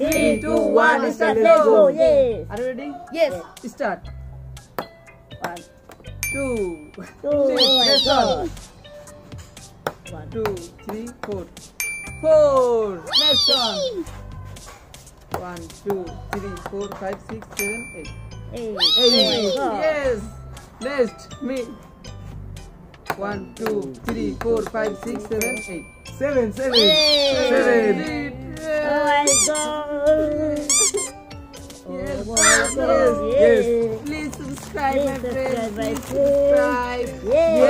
3, 2, 1, start, let's go. Yes. Are you ready? Yes. Start. 1, 2, 3, let's go. 1, 2, 3, 4. 4, let's go. 1, 2, 3, 4, 5, 6, 7, 8. 8. 8. Yes. Next, me. 1, 2, 3, 4, 5, 6, 7, 8. 7, 7. Hey. 7. Yes. Oh my God. Yes. Yes. Yes. Please subscribe, my friends. Please subscribe. Yes.